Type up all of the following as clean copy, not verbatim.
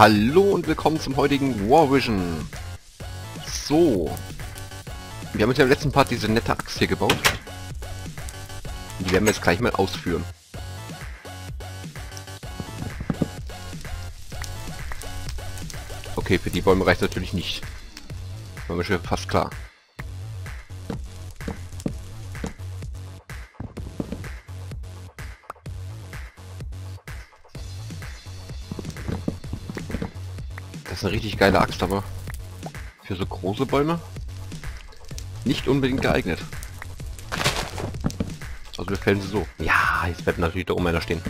Hallo und willkommen zum heutigen War Vision. So. Wir haben jetzt im letzten Part diese nette Axt hier gebaut. Die werden wir jetzt gleich mal ausführen. Okay, für die Bäume reicht natürlich nicht. War mir schon fast klar. Das ist eine richtig geile Axt, aber für so große Bäume nicht unbedingt geeignet. Also wir fällen sie so. Ja, jetzt bleibt natürlich da oben einer stehen.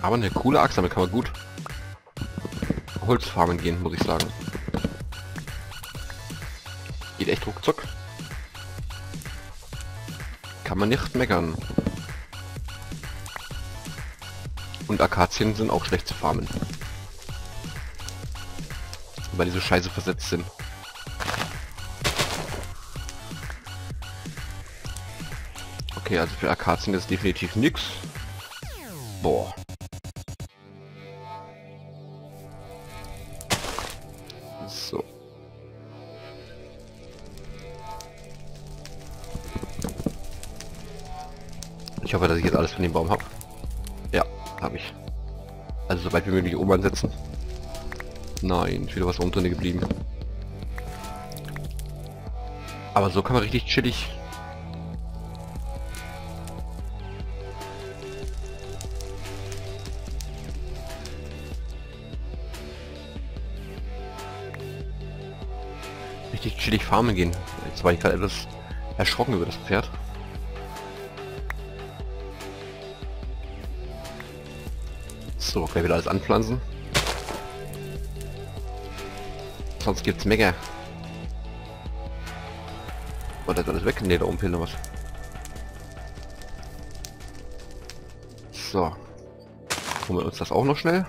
Aber eine coole Axt, damit kann man gut Holzfarmen gehen, muss ich sagen. Geht echt ruckzuck. Kann man nicht meckern. Und Akazien sind auch schlecht zu farmen. Weil die so scheiße versetzt sind. Okay, also für Akazien ist definitiv nix. Boah. So. Ich hoffe, dass ich jetzt alles von dem Baum habe. Habe ich. Also soweit wie möglich oben ansetzen. Nein, ist wieder was unten geblieben. Aber so kann man richtig chillig. Richtig chillig farmen gehen. Jetzt war ich gerade etwas erschrocken über das Pferd. So, gleich wieder alles anpflanzen. Sonst gibt's mega. War das alles weg? Ne, da oben fehlt noch was. So. Holen wir uns das auch noch schnell.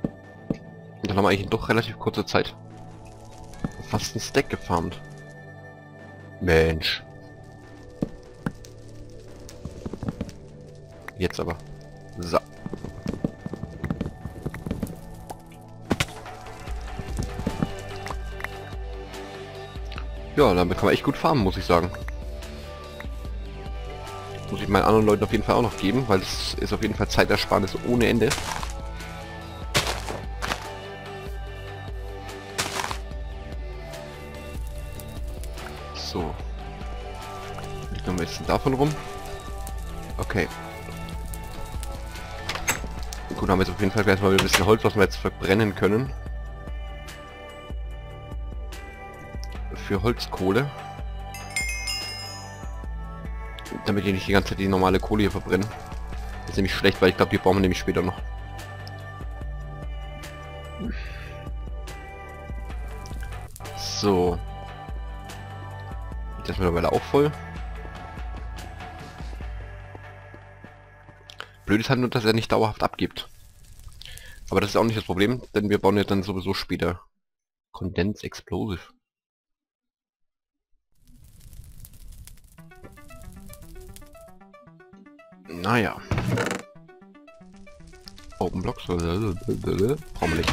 Und dann haben wir eigentlich in doch relativ kurzer Zeit fast einen Stack gefarmt. Mensch. Jetzt aber. So. Ja, damit kann man echt gut farmen, muss ich sagen. Muss ich meinen anderen Leuten auf jeden Fall auch noch geben, weil es ist auf jeden Fall Zeitersparnis ohne Ende. So. Ich nehme jetzt davon rum. Okay. Gut, haben wir jetzt auf jeden Fall erstmal ein bisschen Holz, was wir jetzt verbrennen können. Für Holzkohle. Damit die nicht die ganze Zeit die normale Kohle hier verbrennen. Das ist nämlich schlecht, weil ich glaube, die brauchen wir nämlich später noch. So. Das ist mittlerweile auch voll. Blöd ist halt nur, dass er nicht dauerhaft abgibt. Aber das ist auch nicht das Problem, denn wir bauen ja dann sowieso später Condensed Explosive. Naja. Open Blocks. Trommelig.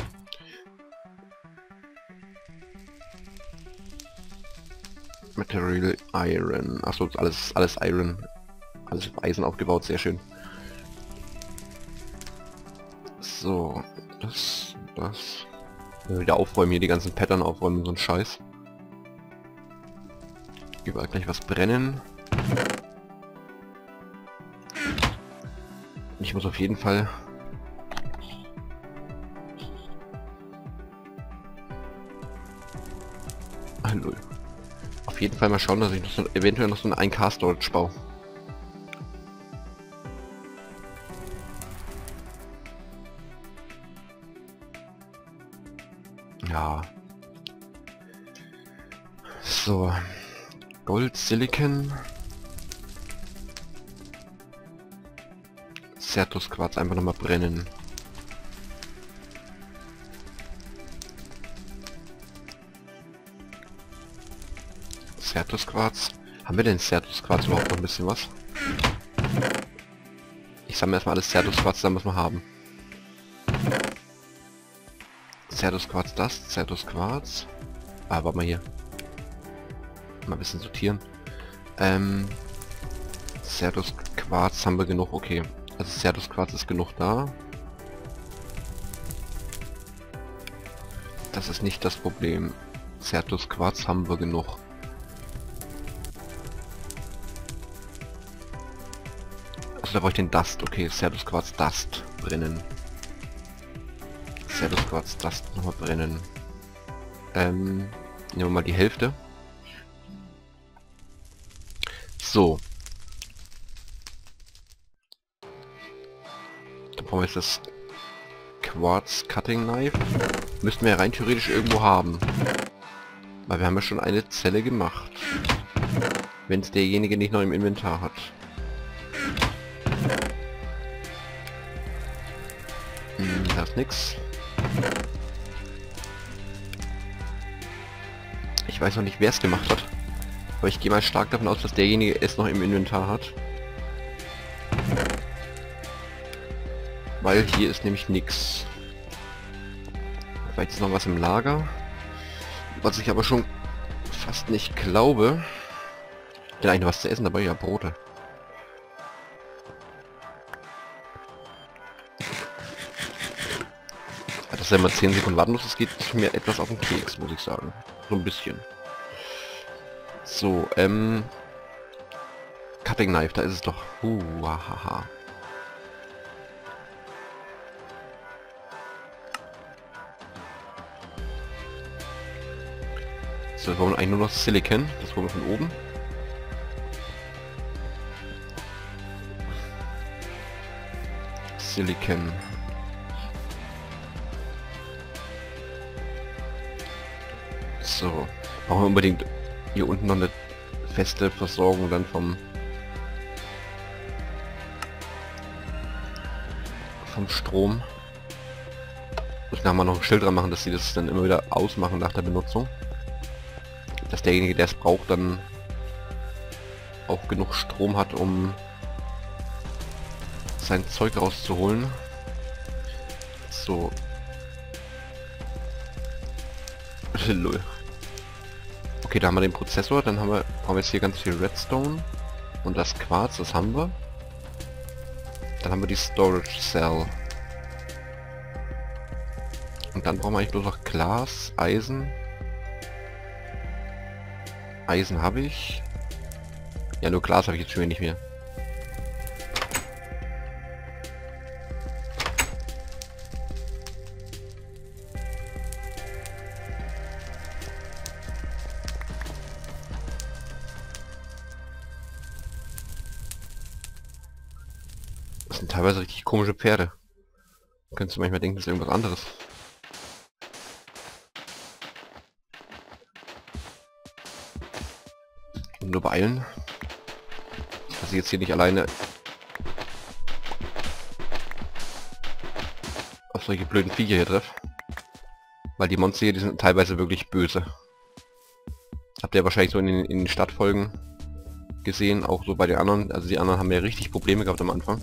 Material Iron. Achso, alles Iron. Alles auf Eisen aufgebaut, sehr schön. So, das. Wieder aufräumen hier, die ganzen Pattern aufräumen, so ein Scheiß. Überall gleich was brennen. Ich muss auf jeden Fall mal schauen, dass ich noch so, eventuell noch so ein 1K Storage baue. Ja. So. Gold, Silicon. Certus Quarz einfach nochmal brennen. Certus Quarz. Haben wir denn Certus Quarz überhaupt noch ein bisschen was? Ich sammle erstmal alles Certus Quarz, dann muss man haben. Certus Quarz das, Certus Quarz. Ah, warte mal hier. Mal ein bisschen sortieren. Certus Quarz haben wir genug, okay. Also Certus Quarz ist genug da. Das ist nicht das Problem. Certus Quarz haben wir genug. Also da brauche ich den Dust, okay. Certus Quarz Dust brennen. Certus Quarz Dust nochmal brennen. Nehmen wir mal die Hälfte. So. Dann brauchen wir jetzt das Quartz Cutting Knife. Müssten wir ja rein theoretisch irgendwo haben. Weil wir haben ja schon eine Zelle gemacht. Wenn es derjenige nicht noch im Inventar hat. Da ist nix. Ich weiß noch nicht, wer es gemacht hat. Aber ich gehe mal stark davon aus, dass derjenige es noch im Inventar hat. Weil hier ist nämlich nichts. Vielleicht ist noch was im Lager. Was ich aber schon fast nicht glaube. Denn eigentlich was zu essen, dabei ja Brote. Dass er mal 10 Sekunden warten muss, das geht mir etwas auf den Keks, muss ich sagen. So ein bisschen. So, Cutting Knife, da ist es doch. Huahaha. So, wir wollen eigentlich nur noch Silicon. Das holen wir von oben. Silicon. So. Brauchen wir unbedingt hier unten noch eine feste Versorgung dann vom Strom. Müssen wir mal noch ein Schild dran machen, dass sie das dann immer wieder ausmachen nach der Benutzung. Dass derjenige, der es braucht, dann auch genug Strom hat, um sein Zeug rauszuholen. So. Lull. Okay, da haben wir den Prozessor, dann brauchen wir jetzt hier ganz viel Redstone und das Quarz, das haben wir. Dann haben wir die Storage Cell. Und dann brauchen wir eigentlich bloß noch Glas, Eisen. Eisen habe ich. Ja, nur Glas habe ich jetzt schon nicht mehr. Das sind teilweise richtig komische Pferde. Könntest du manchmal denken, das ist irgendwas anderes. Nur beeilen, dass ich jetzt hier nicht alleine auf solche blöden Viecher hier treffe, weil die Monster hier, die sind teilweise wirklich böse. Habt ihr wahrscheinlich so in den Stadtfolgen gesehen, auch so bei den anderen, also die anderen haben ja richtig Probleme gehabt am Anfang.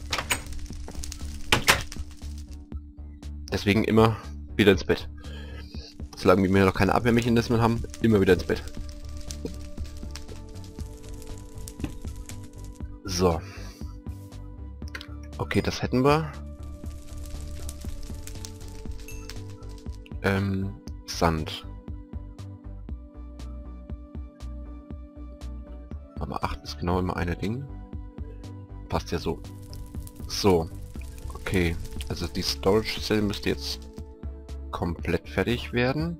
Deswegen immer wieder ins Bett. Solange wir noch keine Abwehrmechanismen haben, immer wieder ins Bett. So. Okay, das hätten wir. Sand. Aber 8 ist genau immer eine Ding. Passt ja so. So. Okay. Also die Storage Cell müsste jetzt komplett fertig werden.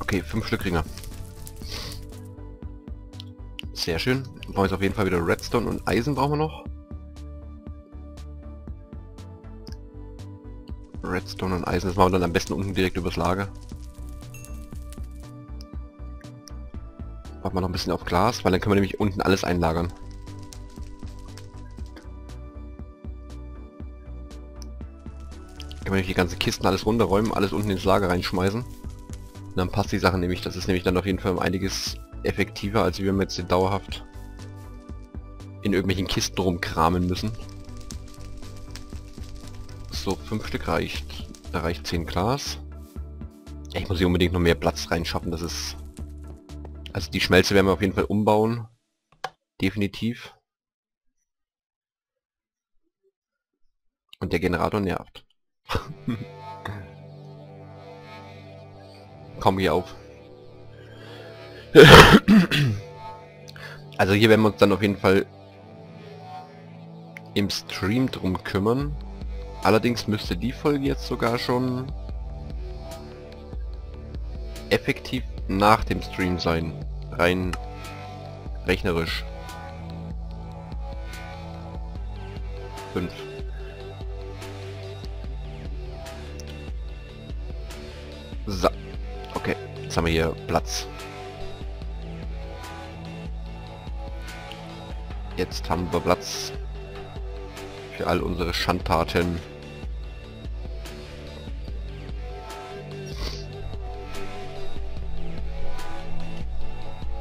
Okay, 5 Stück Ringer. Sehr schön. Wir brauchen jetzt auf jeden Fall wieder Redstone und Eisen brauchen wir noch. Redstone und Eisen, das machen wir dann am besten unten direkt übers Lager. Machen wir noch ein bisschen auf Glas, weil dann können wir nämlich unten alles einlagern. Können wir nämlich die ganzen Kisten alles runterräumen, alles unten ins Lager reinschmeißen. Und dann passt die Sache nämlich, das ist nämlich dann auf jeden Fall einiges effektiver, als wenn wir jetzt dauerhaft in irgendwelchen Kisten rumkramen müssen. So, 5 Stück reicht. Da reicht 10 Glas. Ich muss hier unbedingt noch mehr Platz reinschaffen, das ist... Also die Schmelze werden wir auf jeden Fall umbauen. Definitiv. Und der Generator nervt. Komm hier auf. Also hier werden wir uns dann auf jeden Fall im Stream drum kümmern. Allerdings müsste die Folge jetzt sogar schon effektiv nach dem Stream sein. Rein rechnerisch. 5. So. Okay. Jetzt haben wir hier Platz. Jetzt haben wir Platz für all unsere Schandtaten.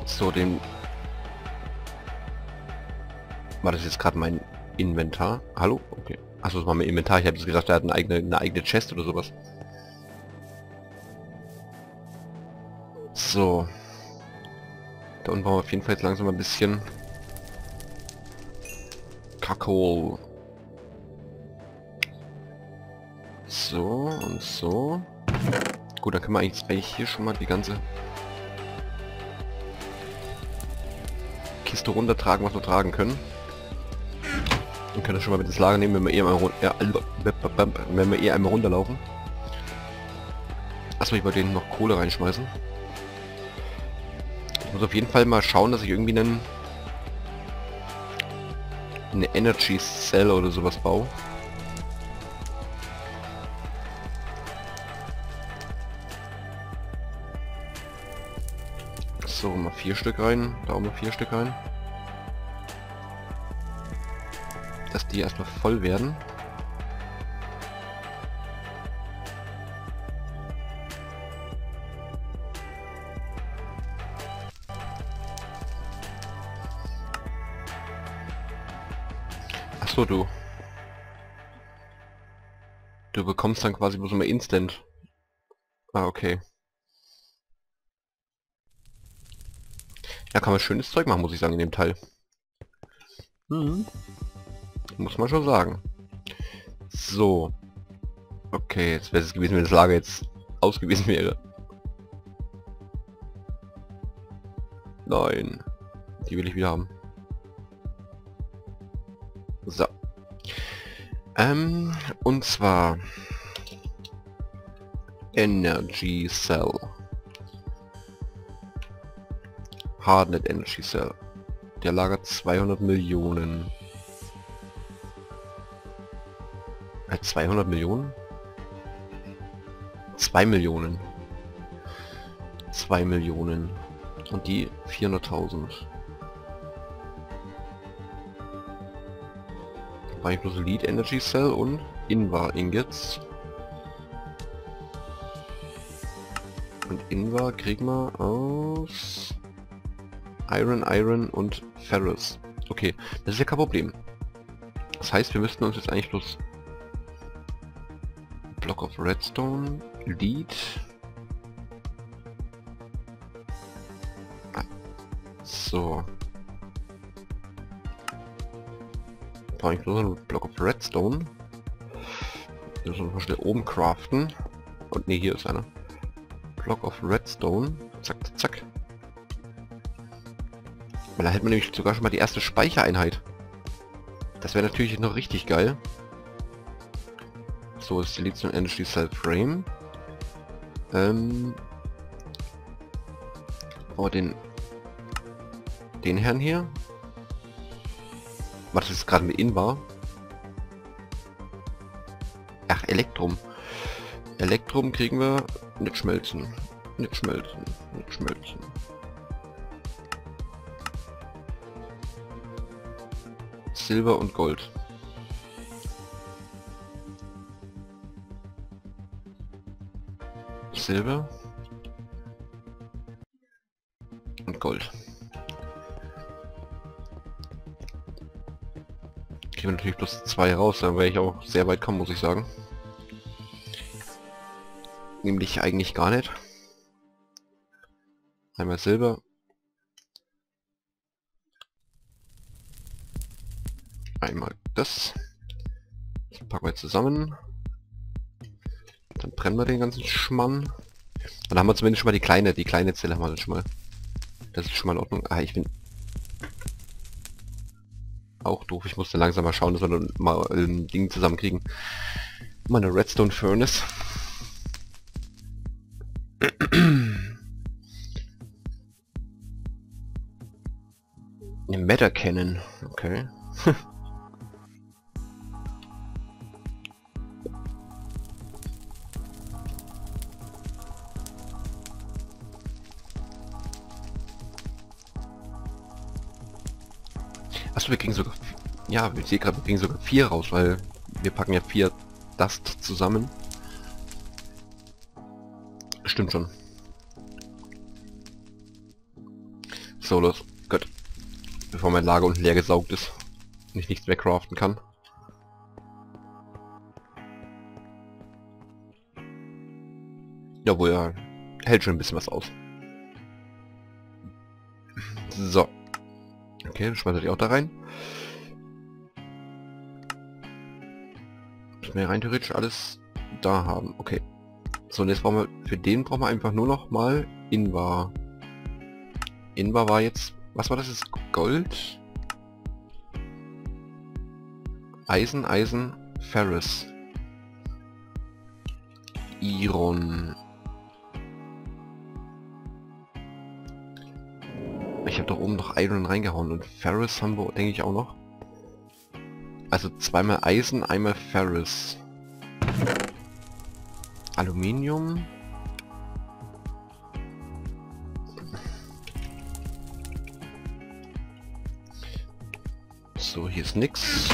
So, den... War das jetzt gerade mein Inventar? Hallo? Okay. Achso, das war mein Inventar. Ich habe jetzt gedacht, er hat eine eigene Chest oder sowas. So. Da unten brauchen wir auf jeden Fall jetzt langsam ein bisschen... Kakao. So und so. Gut, dann können wir eigentlich hier schon mal die ganze... Kiste runtertragen, was wir tragen können. Und können das schon mal mit ins Lager nehmen, wenn wir eh einmal, runterlaufen. Achso, ich wollte denen noch Kohle reinschmeißen. Ich muss auf jeden Fall mal schauen, dass ich irgendwie eine Energy Cell oder sowas baue. So, mal 4 Stück rein, da auch mal 4 Stück rein. Dass die erstmal voll werden. Achso, du bekommst dann quasi bloß immer Instant. Ah, okay. Da kann man schönes Zeug machen, muss ich sagen, in dem Teil. Mhm. Muss man schon sagen. So. Okay, jetzt wäre es gewesen, wenn das Lager jetzt ausgewiesen wäre. Nein. Die will ich wieder haben. So. Und zwar... Energy Cell. Hardened Energy Cell. Der lagert 200 Millionen. 200 Millionen? 2 Millionen. 2 Millionen. Und die 400.000. Da war ich bloß Lead Energy Cell und Invar Ingots. Und Invar kriegen wir aus... Iron, Iron und Ferrous. Okay, das ist ja kein Problem. Das heißt, wir müssten uns jetzt eigentlich bloß... Block of Redstone, Lead... Ah, so. Brauche ich bloß einen Block of Redstone. Wir müssen schnell oben craften. Und ne, hier ist einer. Block of Redstone. Zack, zack. Da hätten wir nämlich sogar schon mal die erste Speichereinheit. Das wäre natürlich noch richtig geil. So, ist die Lizion Energy Cell Frame. Oh, den Herrn hier. Was ist gerade mit Invar? Ach, Elektrum. Elektrum kriegen wir nicht schmelzen. Nicht schmelzen. Nicht schmelzen. Silber und Gold. Silber. und Gold. Ich will natürlich bloß 2 raus, dann werde ich auch sehr weit kommen, muss ich sagen. Nämlich eigentlich gar nicht. Einmal Silber. Einmal das. Das packen wir zusammen. Dann brennen wir den ganzen Schmann. Dann haben wir zumindest schon mal die kleine Zelle haben wir dann schon mal. Das ist schon mal in Ordnung. Ah, ich bin auch doof. Ich musste langsam mal schauen, dass wir dann mal ein Ding zusammenkriegen. Mal eine Redstone Furnace. Eine Meta-Cannon. Okay. Achso, wir kriegen sogar... Ja, ich sehe gerade, wir kriegen sogar 4 raus, weil wir packen ja 4 Dust zusammen. Stimmt schon. So, los. Gut. Bevor mein Lager unten leer gesaugt ist und ich nichts mehr craften kann. Jawohl, ja. Hält schon ein bisschen was aus. So. Okay, dann schmeiße ich auch da rein. Müssen wir rein theoretisch alles da haben. Okay. So, und jetzt brauchen wir... Für den brauchen wir einfach nur noch mal Invar. Invar war jetzt... Was war das jetzt? Gold? Eisen, Ferris. Iron. Ich habe doch oben noch Iron reingehauen und Ferris haben wir, denke ich, auch noch. Also zweimal Eisen, einmal Ferris. Aluminium. So, hier ist nix.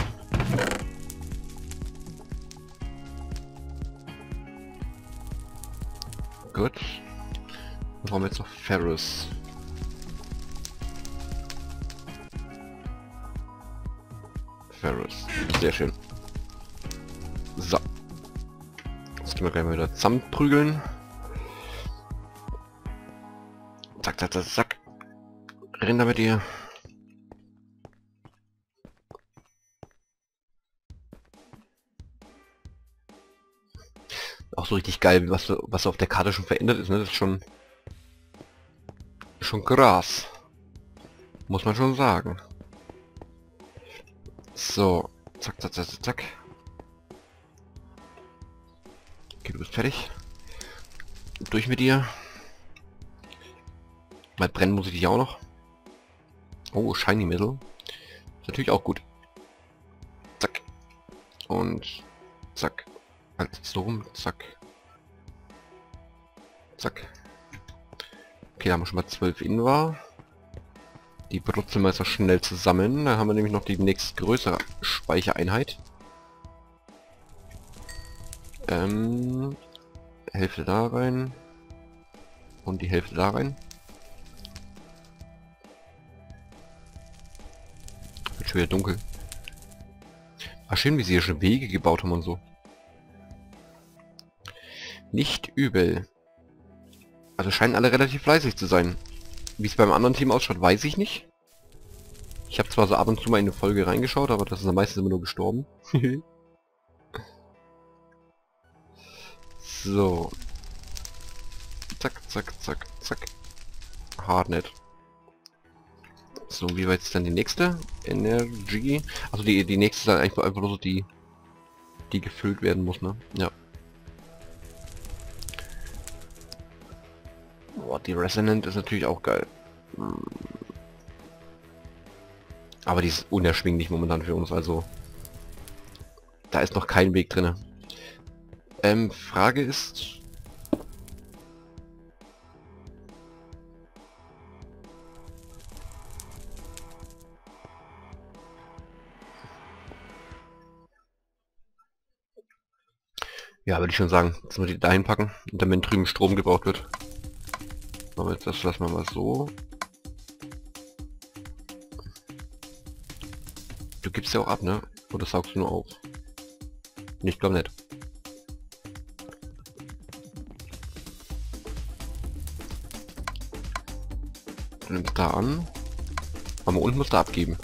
Gut. Dann brauchen wir jetzt noch Ferris. Sehr schön. So. Jetzt gehen wir gleich mal wieder zusammenprügeln. Zack, zack, zack, zack. Rinder mit dir. Auch so richtig geil, was auf der Karte schon verändert ist, ne? Das ist schon krass. Muss man schon sagen. So, zack, zack, zack, zack. Okay, du bist fertig. Durch mit dir. Mal brennen muss ich dich auch noch. Oh, Shiny Metal. Ist natürlich auch gut. Zack. Und zack. Halt so rum, zack. Zack. Okay, da haben wir schon mal 12 Invar. Die benutzen wir jetzt noch schnell zusammen. Da haben wir nämlich noch die nächstgrößere Speichereinheit. Hälfte da rein. Und die Hälfte da rein. Wird schon wieder dunkel. Ach schön, wie sie hier schon Wege gebaut haben und so. Nicht übel. Also scheinen alle relativ fleißig zu sein. Wie es beim anderen Team ausschaut, weiß ich nicht. Ich habe zwar so ab und zu mal in eine Folge reingeschaut, aber das ist am meisten immer nur gestorben. So. Zack, zack, zack, zack. Hardened. So, wie war jetzt dann die nächste? Energy. Also die nächste ist dann einfach nur so die gefüllt werden muss, ne? Ja. Boah, die Resonant ist natürlich auch geil. Aber die ist unerschwinglich momentan für uns, also... Da ist noch kein Weg drin. Frage ist... Ja, würde ich schon sagen, dass wir die dahin packen und dann, wenn drüben Strom gebraucht wird. Jetzt das lassen wir mal so. Du gibst ja auch ab, ne? Oder saugst du nur auf? Ich glaube nicht. Nimmst da an. Aber unten musst du abgeben.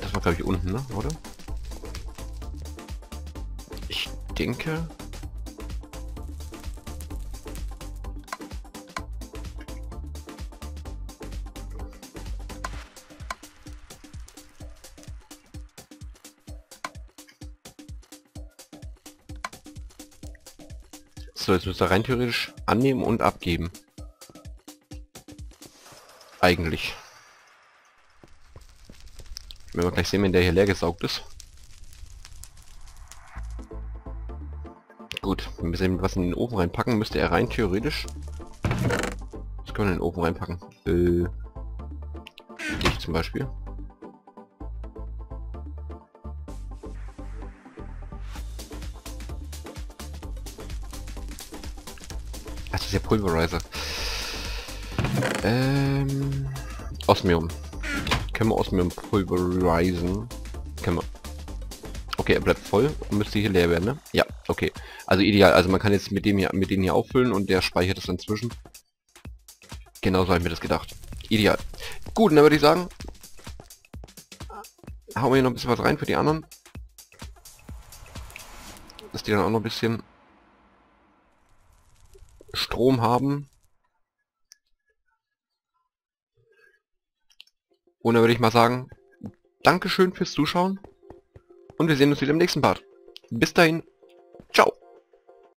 Das war glaube ich unten, ne? Oder? Ich denke... So, jetzt müsst ihr rein theoretisch annehmen und abgeben. Eigentlich. Wenn wir gleich sehen, wenn der hier leer gesaugt ist. Gut, wenn wir sehen, was in den Ofen reinpacken, müsste er rein theoretisch... Was können wir in den Ofen reinpacken? Dich zum Beispiel. Der Pulverizer. Osmium. Können wir Osmium pulverisieren? Können wir. Okay, er bleibt voll und müsste hier leer werden, ne? Ja, okay. Also ideal. Also man kann jetzt mit dem hier, mit denen hier auffüllen und der speichert es dann zwischen. Genau so habe ich mir das gedacht. Ideal. Gut, dann würde ich sagen, hauen wir hier noch ein bisschen was rein für die anderen. Dass die dann auch noch ein bisschen Strom haben. Und dann würde ich mal sagen, Dankeschön fürs Zuschauen und wir sehen uns wieder im nächsten Part. Bis dahin.